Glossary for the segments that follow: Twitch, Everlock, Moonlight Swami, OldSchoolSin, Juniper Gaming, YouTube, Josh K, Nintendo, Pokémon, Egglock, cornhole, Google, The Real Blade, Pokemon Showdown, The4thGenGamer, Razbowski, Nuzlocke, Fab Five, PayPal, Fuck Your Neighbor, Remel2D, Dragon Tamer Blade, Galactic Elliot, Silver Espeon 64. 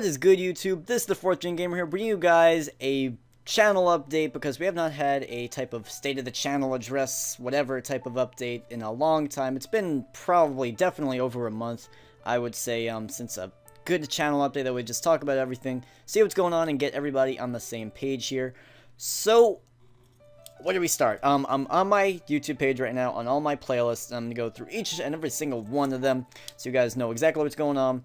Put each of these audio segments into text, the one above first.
What is good, YouTube? This is the 4th Gen Gamer here, bringing you guys a channel update because we have not had a type of state of the channel address, whatever type of update in a long time. It's been probably definitely over a month, I would say, since a good channel update that we just talk about everything, see what's going on, and get everybody on the same page here. So, where do we start? I'm on my YouTube page right now, on all my playlists, and I'm going to go through each and every single one of them so you guys know exactly what's going on.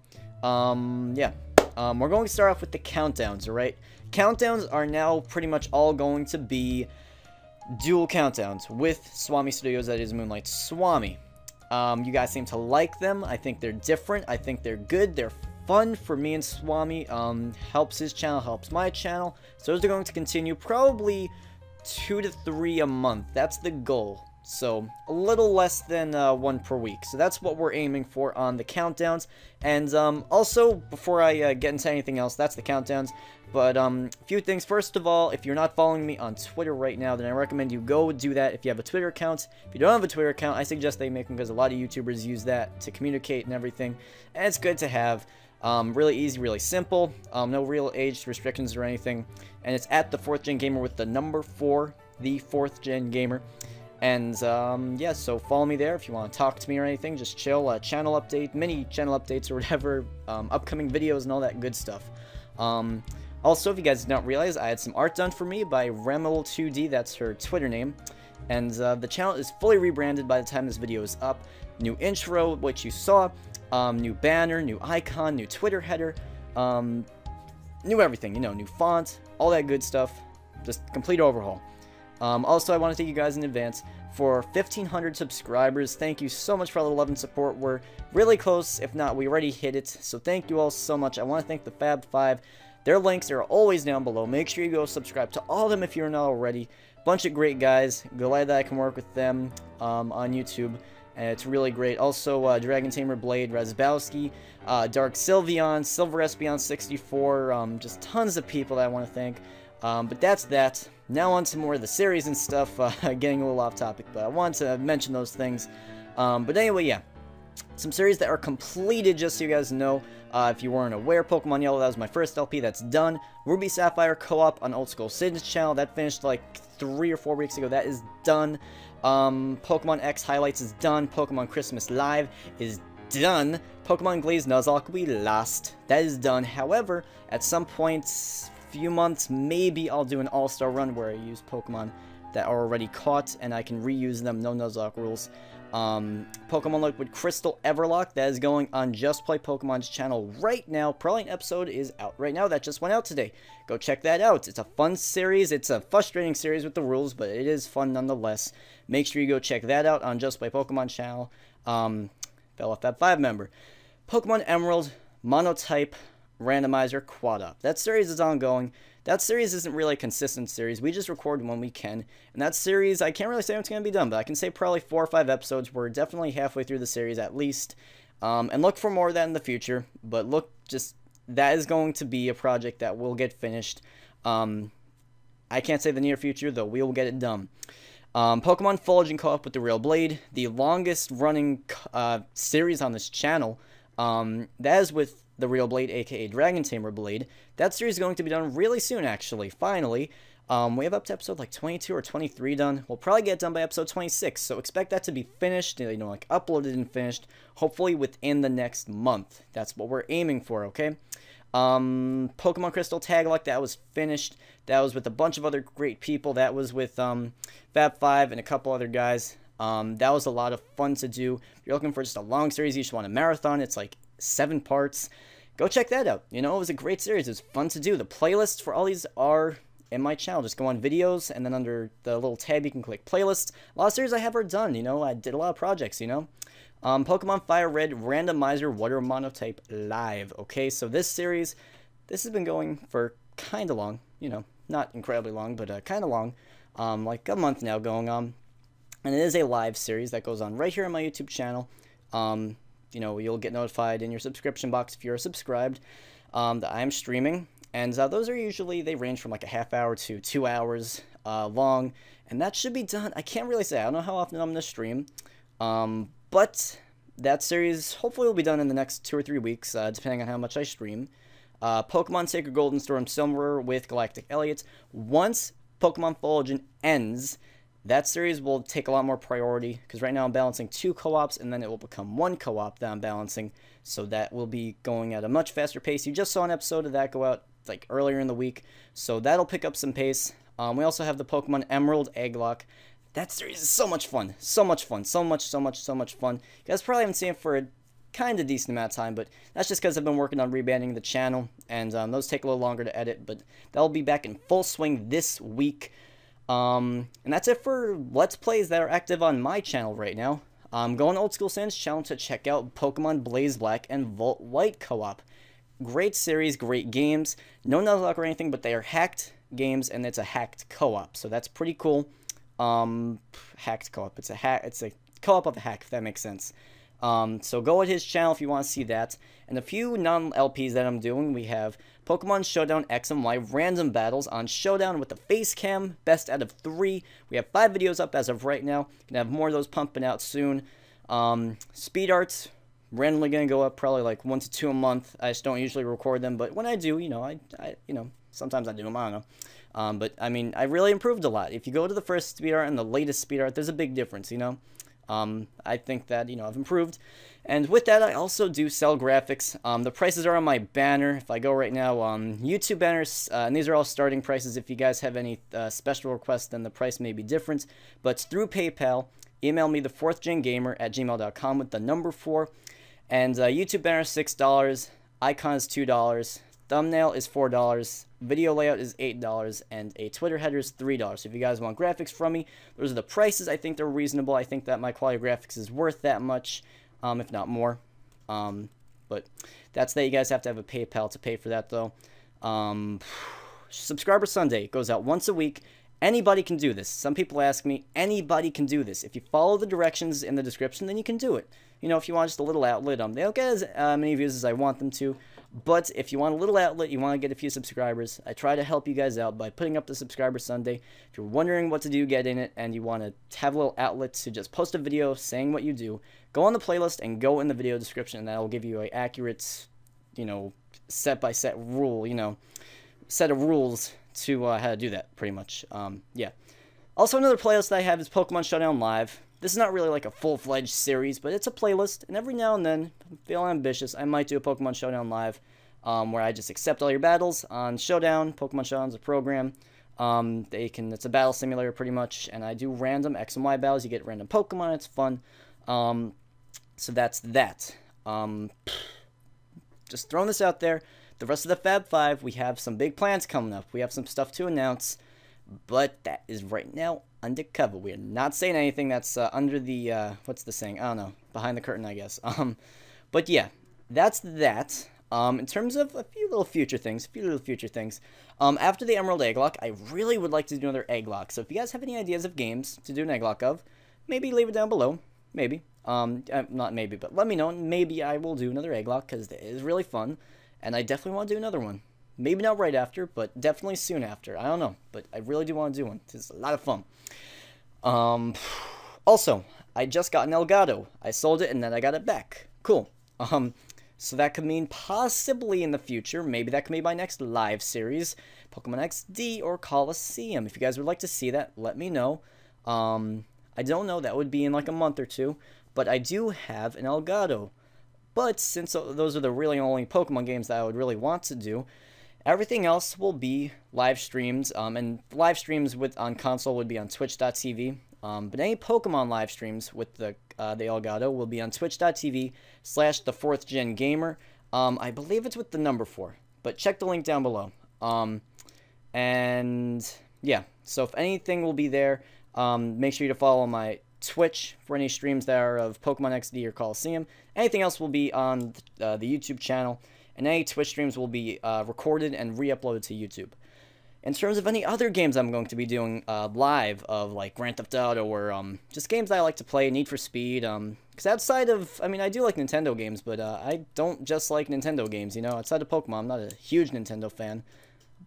We're going to start off with the countdowns, alright? Countdowns are now pretty much all going to be dual countdowns with Swami Studios, that is Moonlight Swami. You guys seem to like them. I think they're different. I think they're good. They're fun for me and Swami. Helps his channel, helps my channel. So those are going to continue probably 2 to 3 a month. That's the goal. So a little less than one per week. So that's what we're aiming for on the countdowns. And also, before I get into anything else, that's the countdowns. But a few things. First of all, if you're not following me on Twitter right now, then I recommend you go do that if you have a Twitter account. If you don't have a Twitter account, I suggest they make one because a lot of YouTubers use that to communicate and everything. And it's good to have. Really easy, really simple. No real age restrictions or anything. And it's at The4thGenGamer with the number 4, The4thGenGamer. And yeah, so follow me there if you want to talk to me or anything. Just chill, channel update, mini channel updates or whatever, upcoming videos and all that good stuff. Also, if you guys did not realize, I had some art done for me by Remel2D, that's her Twitter name. And the channel is fully rebranded by the time this video is up. New intro, which you saw, new banner, new icon, new Twitter header, new everything, you know, new font, all that good stuff. Just complete overhaul. Also, I want to thank you guys in advance for 1,500 subscribers. Thank you so much for all the love and support. We're really close. If not, we already hit it. So thank you all so much. I want to thank the Fab Five. Their links are always down below. Make sure you go subscribe to all of them if you're not already. Bunch of great guys. Glad that I can work with them on YouTube. And it's really great. Also, Dragon Tamer Blade, Razbowski, Dark Sylveon, Silver Espeon 64. Just tons of people that I want to thank. But that's that. Now on to more of the series and stuff, getting a little off topic, but I wanted to mention those things. But anyway, yeah, some series that are completed, just so you guys know, if you weren't aware, Pokemon Yellow, that was my first LP, that's done. Ruby Sapphire Co-op on Old School Sid's channel, that finished like 3 or 4 weeks ago, that is done. Pokemon X Highlights is done, Pokemon Christmas Live is done, Pokemon Glaze Nuzlocke, we lost, that is done. However, at some point, few months, maybe I'll do an all-star run where I use Pokemon that are already caught and I can reuse them, no Nuzlocke rules. Pokemon Liquid Crystal Everlock, that is going on JustPlayPokemon's channel right now. Probably an episode is out right now, that just went out today. Go check that out. It's a fun series, it's a frustrating series with the rules, but it is fun nonetheless. Make sure you go check that out on JustPlayPokemon's channel. Fellow Fab 5 member. Pokemon Emerald, Monotype, Randomizer Quad Up. That series is ongoing. That series isn't really a consistent series. We just record when we can. And that series, I can't really say when it's going to be done, but I can say probably 4 or 5 episodes. We're definitely halfway through the series at least. And look for more of that in the future. But look, just that is going to be a project that will get finished. I can't say the near future, though we will get it done. Pokemon Foliage and Co-op with The Real Blade, the longest running series on this channel. That is with The Real Blade, aka Dragon Tamer Blade. That series is going to be done really soon, actually. Finally, we have up to episode like 22 or 23 done. We'll probably get done by episode 26, so expect that to be finished, you know, like uploaded and finished, hopefully within the next month. That's what we're aiming for, okay? Pokemon Crystal Taglock, that was finished. That was with a bunch of other great people. That was with Fab Five and a couple other guys. That was a lot of fun to do. If you're looking for just a long series, you just want a marathon, it's like 7 parts. Go check that out. You know, it was a great series. It was fun to do. The playlists for all these are in my channel. Just go on videos, and then under the little tab, you can click playlists. A lot of series I have are done, you know. I did a lot of projects, you know. Pokemon Fire Red Randomizer Water Monotype Live. Okay, so this series, this has been going for kind of long, you know. Not incredibly long, but kind of long. Like a month now going on. And it is a live series that goes on right here on my YouTube channel. You know, you'll get notified in your subscription box if you're subscribed that I'm streaming. And those are usually, they range from like a half hour to 2 hours long. And that should be done. I can't really say. I don't know how often I'm going to stream. But that series hopefully will be done in the next 2 or 3 weeks, depending on how much I stream. Pokemon Sacred Gold and Storm Silver with Galactic Elliot. Once Pokemon Full Legend ends, that series will take a lot more priority, because right now I'm balancing 2 co-ops, and then it will become 1 co-op that I'm balancing, so that will be going at a much faster pace. You just saw an episode of that go out like earlier in the week, so that'll pick up some pace. We also have the Pokemon Emerald Egglock. That series is so much fun. So much fun. You guys probably haven't seen it for a kind of decent amount of time, but that's just because I've been working on rebranding the channel, and those take a little longer to edit, but that'll be back in full swing this week. And that's it for Let's Plays that are active on my channel right now. I'm going to Old School Sands channel to check out Pokemon Blaze Black and Volt White Co-op. Great series, great games. No Nuzlocke or anything, but they are hacked games, and it's a hacked co-op, so that's pretty cool. Hacked co-op. It's a co-op of a hack, if that makes sense. So go at his channel if you want to see that. And a few non-LPs that I'm doing, we have Pokemon Showdown X and Y Random Battles on Showdown with the face cam, best out of 3. We have 5 videos up as of right now. Gonna have more of those pumping out soon. Speed Arts, randomly gonna go up probably like 1 to 2 a month. I just don't usually record them, but when I do, you know, sometimes I do them, I don't know. But I mean, I really improved a lot. If you go to the first Speed Art and the latest Speed Art, there's a big difference, you know? I think that, you know, I've improved. And with that, I also do sell graphics. The prices are on my banner. If I go right now, YouTube banners, and these are all starting prices. If you guys have any special requests, then the price may be different. But through PayPal, email me the4thGenGamer@gmail.com with the number 4. And YouTube banner is $6, icon is $2, thumbnail is $4, video layout is $8, and a Twitter header is $3. So if you guys want graphics from me, those are the prices. I think they're reasonable. I think that my quality graphics is worth that much, if not more. But that's that. You guys have to have a PayPal to pay for that, though. Subscriber Sunday goes out once a week. Anybody can do this. Some people ask me, anybody can do this. If you follow the directions in the description, then you can do it. You know, if you want just a little outlet, they don't get as many views as I want them to. But if you want a little outlet, you want to get a few subscribers, I try to help you guys out by putting up the Subscriber Sunday. If you're wondering what to do, get in it, and you want to have a little outlet to just post a video saying what you do, go on the playlist and go in the video description, and that will give you an accurate, you know, step-by-step rule, you know, set of rules to how to do that, pretty much. Yeah. Also, another playlist that I have is Pokemon Showdown Live. This is not really like a full-fledged series, but it's a playlist, and every now and then, if I feel ambitious, I might do a Pokemon Showdown Live, where I just accept all your battles on Showdown. Pokemon Showdown's a program. It's a battle simulator, pretty much, and I do random X and Y battles. You get random Pokemon. It's fun. So that's that. Just throwing this out there. The rest of the Fab Five, we have some big plans coming up. We have some stuff to announce, but that is right now undercover. We are not saying anything that's under the what's the saying? I don't know. Behind the curtain, I guess. But yeah, that's that. In terms of a few little future things. After the Emerald Egglock, I really would like to do another Egglock. So if you guys have any ideas of games to do an Egglock of, maybe leave it down below. Maybe. Not maybe, but let me know. Maybe I will do another Egglock because it is really fun, and I definitely want to do another one. Maybe not right after, but definitely soon after. I don't know, but I really do want to do one. It's a lot of fun. Also, I just got an Elgato. I sold it, and then I got it back. Cool. So that could mean possibly in the future, maybe that could be my next live series, Pokemon XD or Coliseum. If you guys would like to see that, let me know. I don't know. That would be in like a month or two, but I do have an Elgato. But since those are the really only Pokemon games that I would really want to do, everything else will be live streams, and live streams on console would be on twitch.tv. But any Pokemon live streams with the Elgato will be on twitch.tv/the4thGenGamer. I believe it's with the number 4, but check the link down below. And yeah, so if anything will be there, make sure you follow my Twitch for any streams that are of Pokemon XD or Coliseum. Anything else will be on the YouTube channel. And any Twitch streams will be recorded and re-uploaded to YouTube. In terms of any other games I'm going to be doing live of, like Grand Theft Auto or just games that I like to play, Need for Speed. Because outside of, I mean, I do like Nintendo games, but I don't just like Nintendo games, you know. Outside of Pokemon, I'm not a huge Nintendo fan.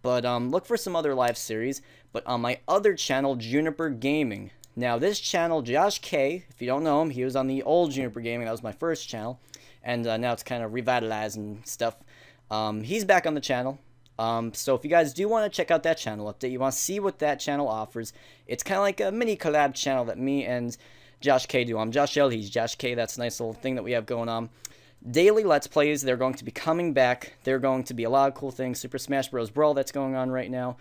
But look for some other live series. But on my other channel, Juniper Gaming. Now, this channel, Josh K, if you don't know him, he was on the old Juniper Gaming. That was my first channel. And now it's kind of revitalized and stuff. He's back on the channel. So if you guys do want to check out that channel update, you want to see what that channel offers, it's kind of like a mini collab channel that me and Josh K do. I'm Josh L, he's Josh K. That's a nice little thing that we have going on. Daily Let's Plays, they're going to be coming back. They're going to be a lot of cool things. Super Smash Bros. Brawl, that's going on right now.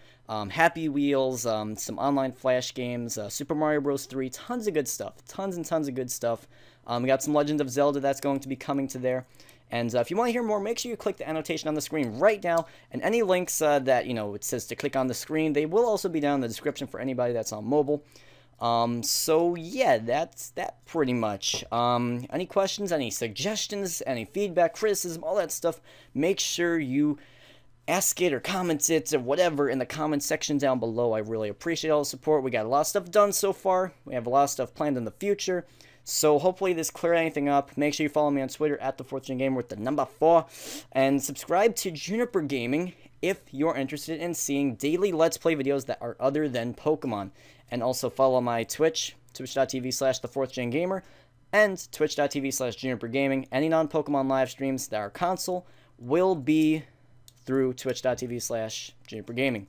Happy Wheels, some online Flash games, Super Mario Bros. 3, tons of good stuff. Tons and tons of good stuff. We got some Legend of Zelda that's going to be coming to there. And if you want to hear more, make sure you click the annotation on the screen right now. And any links that, you know, it says to click on the screen, they will also be down in the description for anybody that's on mobile. So yeah, that's that pretty much. Any questions, any suggestions, any feedback, criticism, all that stuff, make sure you ask it or comment it or whatever in the comment section down below. I really appreciate all the support. We got a lot of stuff done so far. We have a lot of stuff planned in the future. So hopefully this cleared anything up. Make sure you follow me on Twitter at The4thGenGamer with the number 4. And subscribe to Juniper Gaming if you're interested in seeing daily Let's Play videos that are other than Pokemon. And also follow my Twitch, twitch.tv/The4thGenGamer, and twitch.tv/JuniperGaming. Any non-Pokemon live streams that are console will be through twitch.tv/JuniperGaming.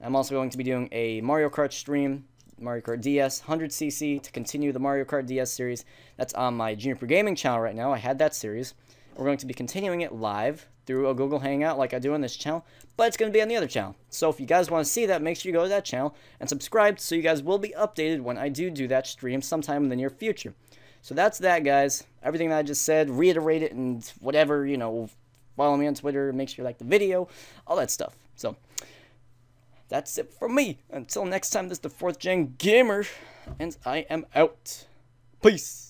I'm also going to be doing a Mario Kart stream, Mario Kart DS, 100cc, to continue the Mario Kart DS series. That's on my Juniper Gaming channel right now. I had that series. We're going to be continuing it live through a Google Hangout like I do on this channel, but it's going to be on the other channel. So if you guys want to see that, make sure you go to that channel and subscribe so you guys will be updated when I do that stream sometime in the near future. So that's that, guys. Everything that I just said, reiterate it and whatever, you know, follow me on Twitter, make sure you like the video, all that stuff. So that's it for me. Until next time, this is The4thGenGamer, and I am out. Peace.